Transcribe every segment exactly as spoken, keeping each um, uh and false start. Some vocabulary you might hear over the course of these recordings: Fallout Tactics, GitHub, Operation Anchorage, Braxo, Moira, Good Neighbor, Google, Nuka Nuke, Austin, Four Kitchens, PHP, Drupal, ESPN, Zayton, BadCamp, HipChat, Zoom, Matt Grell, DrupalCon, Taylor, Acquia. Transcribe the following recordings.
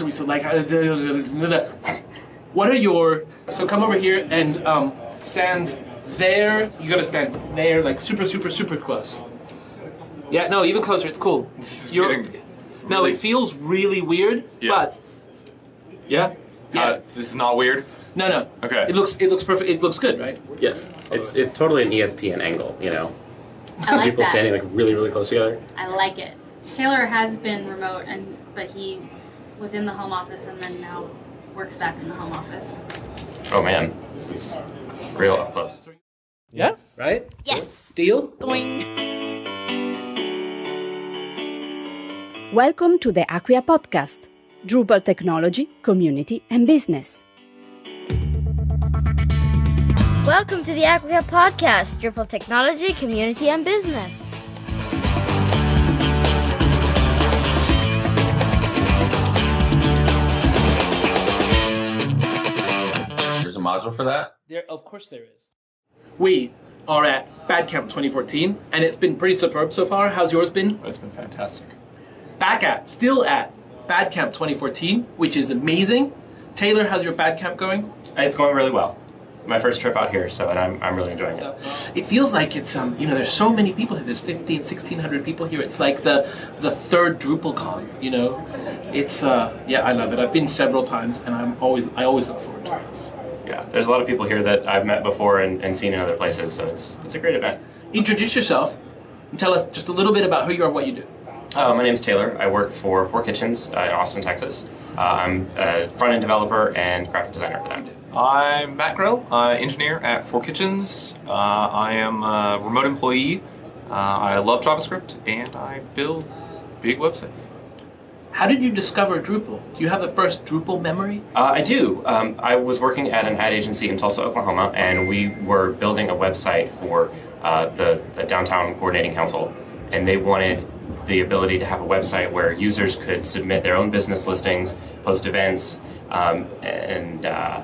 to me. So like, what are your, so come over here and um, stand there. You gotta stand there, like super, super, super close. Yeah, no, even closer, it's cool. This is You're, getting no, really... it feels really weird, yeah. but, yeah? Yeah. Uh, this is not weird? No, no. Okay. It looks, it looks perfect, it looks good, right? Yes, it's, it's totally an E S P N angle, you know? I like people that. standing like really, really close together. I like it. Taylor has been remote, and but he was in the home office and then now works back in the home office. Oh man, this is real up close. Yeah? Right? Yes. Deal? Boing. Welcome to the Acquia podcast, Drupal technology, community, and business. Welcome to the Acquia podcast, Drupal technology, community, and business. There's a module for that? There, of course there is. We are at BadCamp twenty fourteen, and it's been pretty superb so far. How's yours been? Oh, it's been fantastic. Back at, still at BadCamp twenty fourteen, which is amazing. Taylor, how's your BadCamp going? It's going really well. My first trip out here, so and I'm, I'm really enjoying it. It feels like it's, um, you know, there's so many people here. There's fifteen, sixteen hundred people here. It's like the the third DrupalCon, you know? It's, uh, yeah, I love it. I've been several times, and I'm always, I always look forward to this. Yeah, there's a lot of people here that I've met before and, and seen in other places, so it's, it's a great event. Introduce yourself and tell us just a little bit about who you are and what you do. Uh, my name's Taylor. I work for Four Kitchens uh, in Austin, Texas. Uh, I'm a front-end developer and graphic designer for them. I'm Matt Grell, uh, engineer at Four Kitchens. Uh, I am a remote employee. Uh, I love JavaScript and I build big websites. How did you discover Drupal? Do you have the first Drupal memory? Uh, I do. Um, I was working at an ad agency in Tulsa, Oklahoma, and we were building a website for uh, the, the Downtown Coordinating Council, and they wanted the ability to have a website where users could submit their own business listings, post events, um, and uh,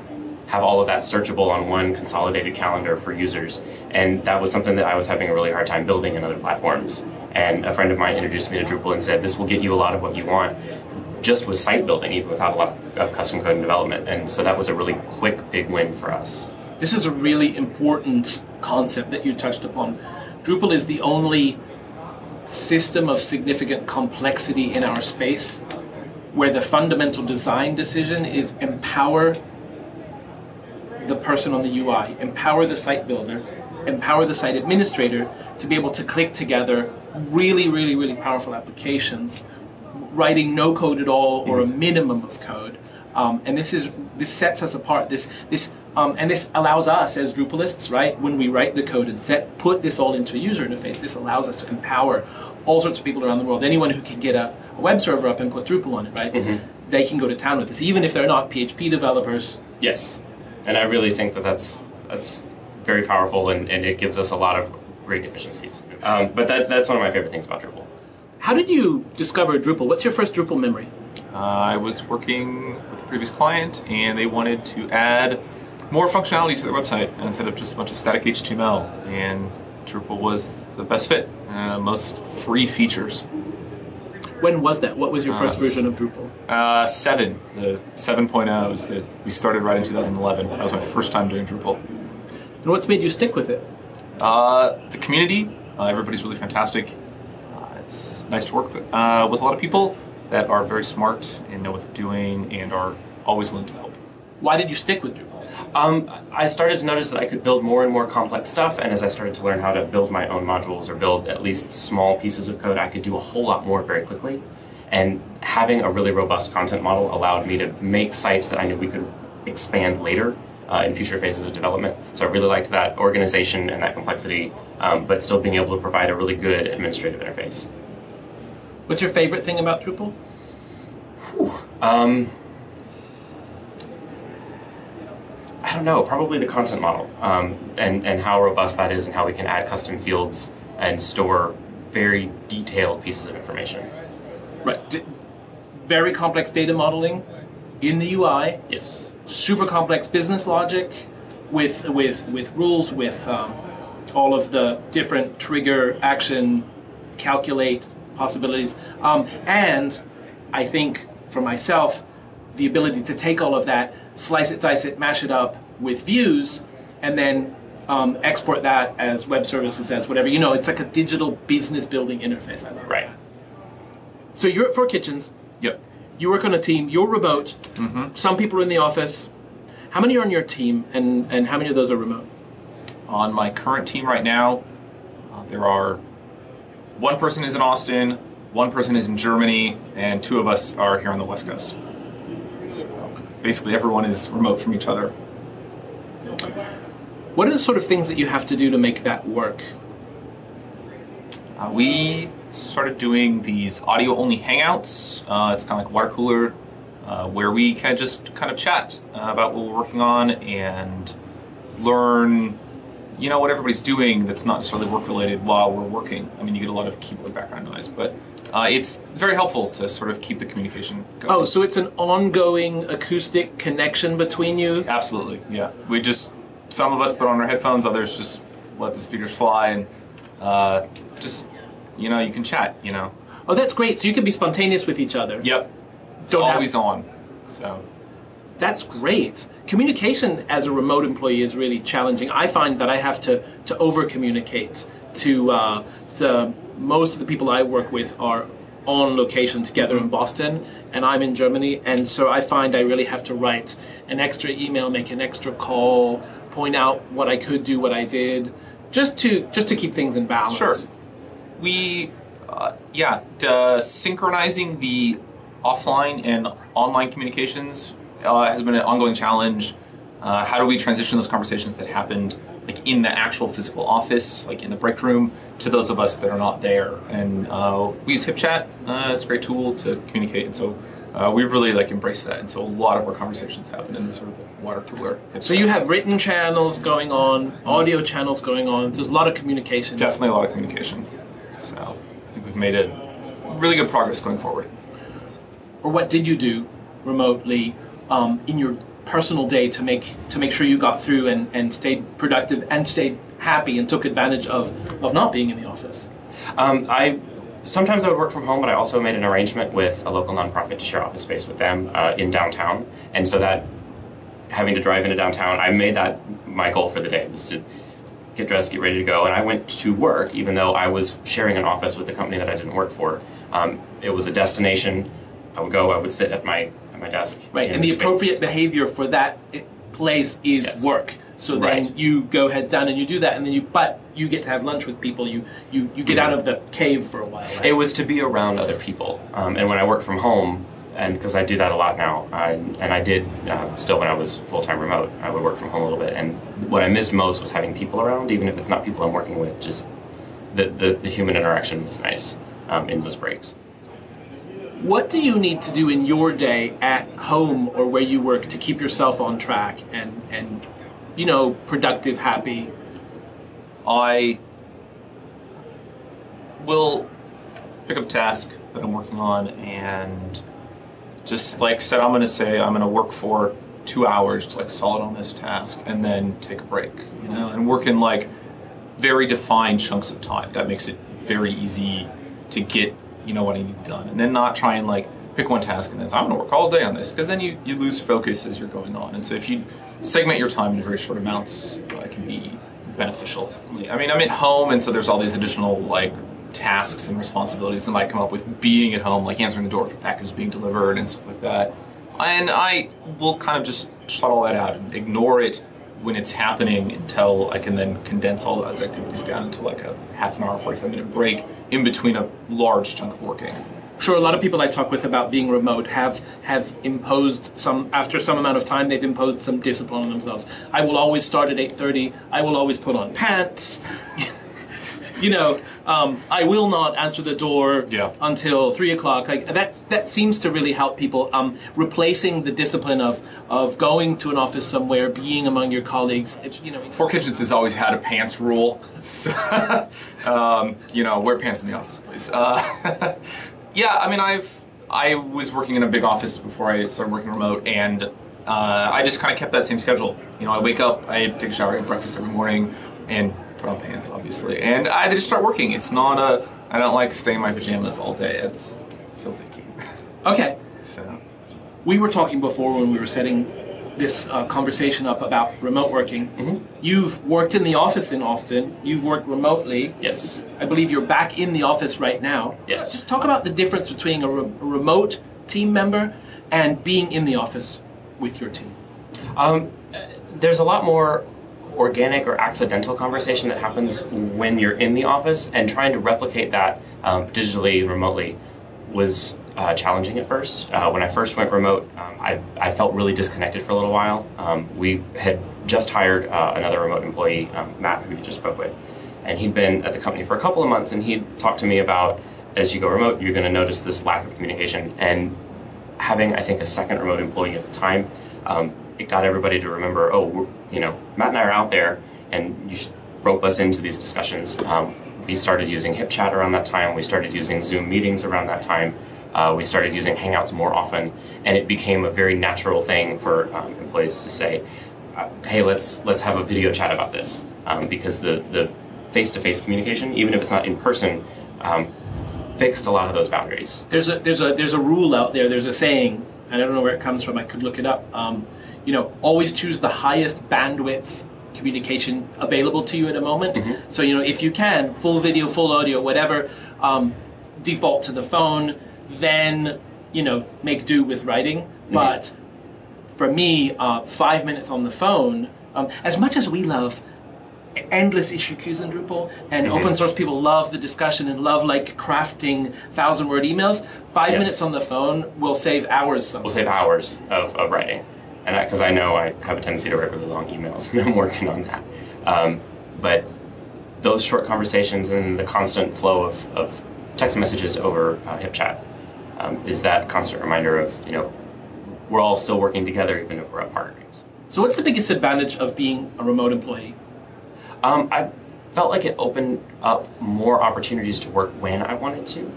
have all of that searchable on one consolidated calendar for users. And that was something that I was having a really hard time building in other platforms. And a friend of mine introduced me to Drupal and said, this will get you a lot of what you want, just with site building, even without a lot of custom code and development. And so that was a really quick, big win for us. This is a really important concept that you touched upon. Drupal is the only system of significant complexity in our space where the fundamental design decision is empower the person on the U I, empower the site builder, empower the site administrator to be able to click together really, really, really powerful applications, writing no code at all or a minimum of code. Um, and this is this sets us apart. This this um, and this allows us as Drupalists, right? When we write the code and set put this all into a user interface, this allows us to empower all sorts of people around the world. Anyone who can get a, a web server up and put Drupal on it, right? Mm-hmm. They can go to town with this, even if they're not P H P developers. Yes. And I really think that that's, that's very powerful, and, and it gives us a lot of great efficiencies. Um, but that, that's one of my favorite things about Drupal. How did you discover Drupal? What's your first Drupal memory? Uh, I was working with a previous client, and they wanted to add more functionality to their website instead of just a bunch of static H T M L. And Drupal was the best fit, uh, most free features. When was that? What was your first uh, version of Drupal? Uh, seven. The seven point oh is that we started right in two thousand eleven. That was my first time doing Drupal. And what's made you stick with it? Uh, the community. Uh, everybody's really fantastic. Uh, it's nice to work with, uh, with a lot of people that are very smart and know what they're doing and are always willing to help. Why did you stick with Drupal? Um, I started to notice that I could build more and more complex stuff, and as I started to learn how to build my own modules or build at least small pieces of code, I could do a whole lot more very quickly. And having a really robust content model allowed me to make sites that I knew we could expand later uh, in future phases of development. So I really liked that organization and that complexity, um, but still being able to provide a really good administrative interface. What's your favorite thing about Drupal? Whew. Um, I don't know, probably the content model um, and, and how robust that is and how we can add custom fields and store very detailed pieces of information. Right. D very complex data modeling in the U I. Yes. Super complex business logic with, with, with rules, with um, all of the different trigger, action, calculate possibilities. Um, and I think for myself, the ability to take all of that, slice it, dice it, mash it up with views, and then um, export that as web services, as whatever. You know, it's like a digital business building interface. I love right. that. So you're at Four Kitchens. Yep. You work on a team. You're remote. Mm-hmm. Some people are in the office. How many are on your team, and, and how many of those are remote? On my current team right now, uh, there are one person is in Austin, one person is in Germany, and two of us are here on the West Coast. So basically everyone is remote from each other. What are the sort of things that you have to do to make that work? Uh, we started doing these audio-only hangouts. Uh, it's kind of like water cooler, uh, where we can just kind of chat uh, about what we're working on and learn, you know, what everybody's doing that's not necessarily work-related while we're working. I mean, you get a lot of keyboard background noise, but uh, it's very helpful to sort of keep the communication going. Oh, so it's an ongoing acoustic connection between you? Absolutely, yeah. We just, some of us put on our headphones, others just let the speakers fly, and uh, just, you know, you can chat, you know. Oh, that's great. So you can be spontaneous with each other. Yep. It's Don't always have... on, so... That's great. Communication as a remote employee is really challenging. I find that I have to, to over-communicate to, uh, to most of the people I work with are on location together in Boston, and I'm in Germany, and so I find I really have to write an extra email, make an extra call, point out what I could do, what I did, just to, just to keep things in balance. Sure. We, uh, yeah, uh, synchronizing the offline and online communications Uh, has been an ongoing challenge. Uh, how do we transition those conversations that happened like in the actual physical office, like in the break room, to those of us that are not there? And uh, we use HipChat. Uh, it's a great tool to communicate, and so uh, we've really like embraced that. And so a lot of our conversations happen in the sort of the water cooler. HipChat. So you have written channels going on, audio channels going on. There's a lot of communication. Definitely a lot of communication. So I think we've made it really good progress going forward. Or what did you do remotely? Um, in your personal day to make to make sure you got through and, and stayed productive and stayed happy and took advantage of, of not being in the office? Um, I sometimes I would work from home, but I also made an arrangement with a local nonprofit to share office space with them uh, in downtown, and so that having to drive into downtown, I made that my goal for the day, was to get dressed, get ready to go, and I went to work even though I was sharing an office with a company that I didn't work for. Um, it was a destination. I would go, I would sit at my my desk. Right, and the space. Appropriate behavior for that place is yes. work. So right. then you go heads down and you do that, and then you but you get to have lunch with people. You you, you get mm-hmm. out of the cave for a while. Right? It was to be around other people, um, and when I work from home, and because I do that a lot now, I, and I did uh, still when I was full-time remote, I would work from home a little bit. And what I missed most was having people around, even if it's not people I'm working with. Just the the, the human interaction was nice um, in those breaks. What do you need to do in your day at home or where you work to keep yourself on track and, and you know, productive, happy? I will pick up a task that I'm working on and just like said, I'm going to say I'm going to work for two hours, just like solid on this task, and then take a break, you know, and work in like very defined chunks of time. That makes it very easy to get you know what I need done, and then not try and like pick one task and then say, I'm gonna work all day on this, because then you, you lose focus as you're going on. And so if you segment your time in very short amounts, it can be beneficial. Definitely. I mean, I'm at home, and so there's all these additional like tasks and responsibilities that might come up with being at home, like answering the door for packages being delivered and stuff like that. And I will kind of just shut all that out and ignore it when it's happening until I can then condense all those activities down into like a half an hour, forty-five minute break in between a large chunk of working. Sure, a lot of people I talk with about being remote have have imposed some, after some amount of time, they've imposed some discipline on themselves. I will always start at eight thirty, I will always put on pants, you know, um, I will not answer the door yeah. until three o'clock. Like that, that seems to really help people. Um, replacing the discipline of, of going to an office somewhere, being among your colleagues. It, you know, Four Kitchens has always had a pants rule. So, um, you know, wear pants in the office, please. Uh, yeah, I mean, I've I was working in a big office before I started working remote, and uh, I just kind of kept that same schedule. You know, I wake up, I take a shower, I have breakfast every morning, and put on pants, obviously, and I just start working. It's not a, I don't like staying in my pajamas all day. It's, it feels icky. Okay. So. we were talking before when we were setting this uh, conversation up about remote working. Mm-hmm. You've worked in the office in Austin. You've worked remotely. Yes. I believe you're back in the office right now. Yes. Just talk about the difference between a re- remote team member and being in the office with your team. Um, there's a lot more organic or accidental conversation that happens when you're in the office, and trying to replicate that um, digitally, remotely, was uh, challenging at first. Uh, when I first went remote, um, I, I felt really disconnected for a little while. Um, we had just hired uh, another remote employee, um, Matt, who you just spoke with, and he'd been at the company for a couple of months, and he'd talked to me about, as you go remote, you're going to notice this lack of communication. And having, I think, a second remote employee at the time, um, it got everybody to remember, oh, we're, you know, Matt and I are out there, and you should rope us into these discussions. Um, we started using HipChat around that time. We started using Zoom meetings around that time. Uh, we started using Hangouts more often, and it became a very natural thing for um, employees to say, uh, hey, let's let's have a video chat about this, um, because the, the face-to-face communication, even if it's not in person, um, fixed a lot of those boundaries. There's a, there's a, there's a rule out there, there's a saying, and I don't know where it comes from, I could look it up. Um, you know, always choose the highest bandwidth communication available to you at a moment. Mm-hmm. So, you know, if you can, full video, full audio, whatever, um, default to the phone, then, you know, make do with writing. Mm-hmm. But for me, uh, five minutes on the phone, um, as much as we love endless issue queues in Drupal, and mm-hmm. open source people love the discussion and love like crafting thousand word emails, five yes. minutes on the phone will save hours sometimes. Will save hours of, of writing. And because I, I know I have a tendency to write really long emails, and I'm working on that. Um, but those short conversations and the constant flow of, of text messages over uh, HipChat um, is that constant reminder of, you know, we're all still working together even if we're at partners. So what's the biggest advantage of being a remote employee? Um, I felt like it opened up more opportunities to work when I wanted to,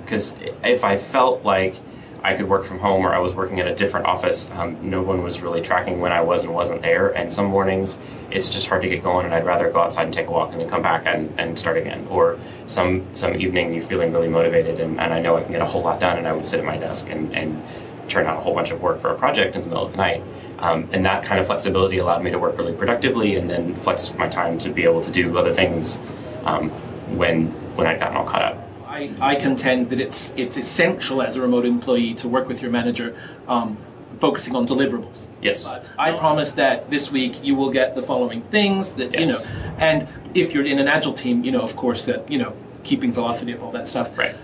because um, if I felt like I could work from home, or I was working at a different office, um, no one was really tracking when I was and wasn't there, and some mornings it's just hard to get going, and I'd rather go outside and take a walk and then come back and, and start again. Or some some evening you're feeling really motivated, and, and I know I can get a whole lot done, and I would sit at my desk and, and turn out a whole bunch of work for a project in the middle of the night. Um, and that kind of flexibility allowed me to work really productively and then flex my time to be able to do other things um, when when I'd gotten all caught up. I, I contend that it's it's essential as a remote employee to work with your manager, um, focusing on deliverables. Yes. But I promise that this week you will get the following things that, yes. you know, and if you're in an agile team, you know, of course, that, you know, keeping velocity up, all that stuff. Right.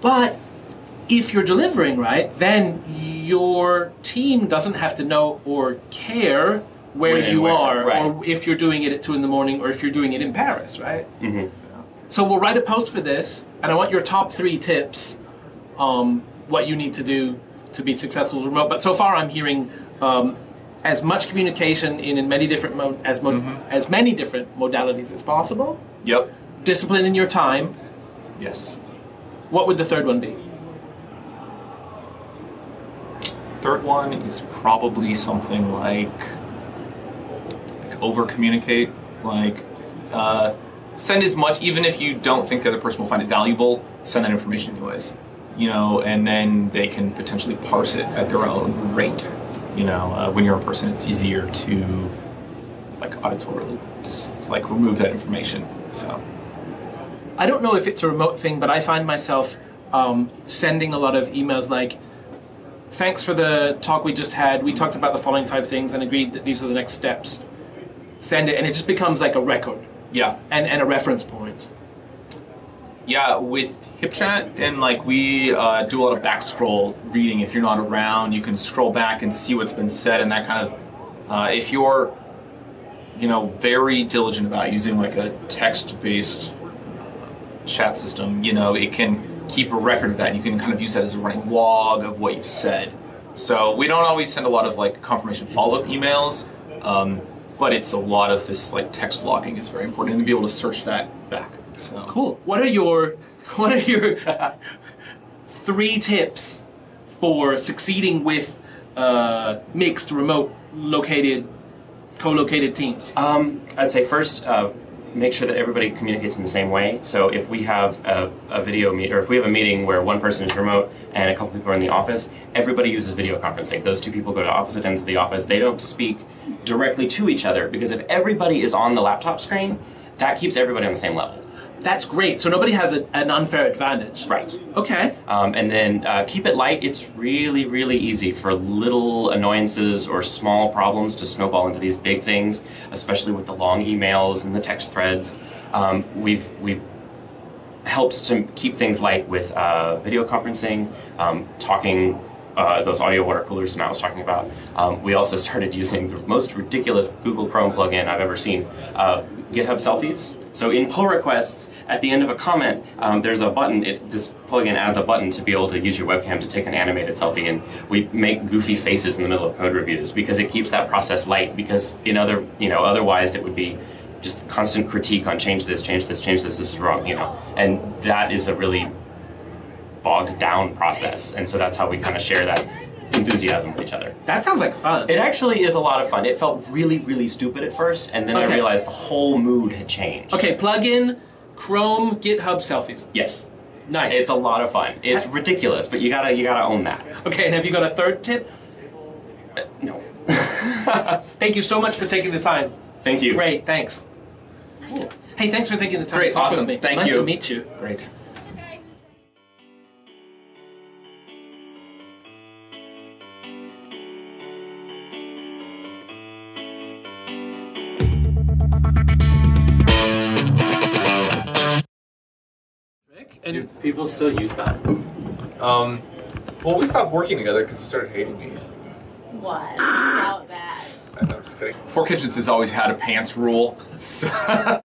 But if you're delivering right, then your team doesn't have to know or care where when you where, are, right. or if you're doing it at two in the morning, or if you're doing it in Paris, right? Mm-hmm. So. So we'll write a post for this, and I want your top three tips, um, what you need to do to be successful as remote. But so far, I'm hearing um, as much communication in, in many different mo- as mo- mm-hmm. as many different modalities as possible. Yep. Discipline in your time. Yes. What would the third one be? Third one is probably something like, like over-communicate, like. Uh, Send as much, even if you don't think the other person will find it valuable, send that information anyways, you know, and then they can potentially parse it at their own rate. You know, uh, when you're in person, it's easier to, like, auditorily, just, like, remove that information, so. I don't know if it's a remote thing, but I find myself um, sending a lot of emails like, thanks for the talk we just had, we talked about the following five things and agreed that these are the next steps. Send it, and it just becomes like a record. Yeah, and and a reference point. Yeah, with HipChat, and like we uh, do a lot of back scroll reading. If you're not around, you can scroll back and see what's been said, and that kind of. Uh, if you're, you know, very diligent about using like a text-based chat system, you know, it can keep a record of that, and you can kind of use that as a running log of what you've said. So we don't always send a lot of like confirmation follow-up emails. Um, But it's a lot of this, like, text logging is very important, and to be able to search that back. So cool. What are your, what are your three tips for succeeding with uh, mixed, remote, located, co-located teams? Um, I'd say first, uh, make sure that everybody communicates in the same way. So if we have a, a video meet, or if we have a meeting where one person is remote and a couple people are in the office, everybody uses video conferencing. Those two people go to opposite ends of the office. They don't speak directly to each other, because if everybody is on the laptop screen, that keeps everybody on the same level. That's great. So nobody has a, an unfair advantage. Right. Okay. Um, and then uh, keep it light. It's really, really easy for little annoyances or small problems to snowball into these big things, especially with the long emails and the text threads. Um, we've we've helped to keep things light with uh, video conferencing, um, talking. Uh, those audio water coolers Matt was talking about. Um, we also started using the most ridiculous Google Chrome plugin I've ever seen, uh, GitHub Selfies. So in pull requests, at the end of a comment, um, there's a button. It, this plugin adds a button to be able to use your webcam to take an animated selfie, and we make goofy faces in the middle of code reviews because it keeps that process light. Because in other, you know, otherwise it would be just constant critique on change this, change this, change this. This is wrong, you know, and that is a really bogged down process, and so that's how we kind of share that enthusiasm with each other. That sounds like fun. It actually is a lot of fun. It felt really, really stupid at first, and then okay. I realized the whole mood had changed. Okay, plug in Chrome, GitHub Selfies. Yes. Nice. It's a lot of fun. It's I ridiculous, but you gotta you gotta own that. Okay, and have you got a third tip? Uh, no. Thank you so much for taking the time. Thank you. Great, thanks. Cool. Hey, thanks for taking the time. Great, to awesome. Talk with me. Thank nice you. Nice to meet you. Great. And do people still use that? Um, well, we stopped working together because you started hating me. What? About that? I'm just kidding. Four Kitchens has always had a pants rule. So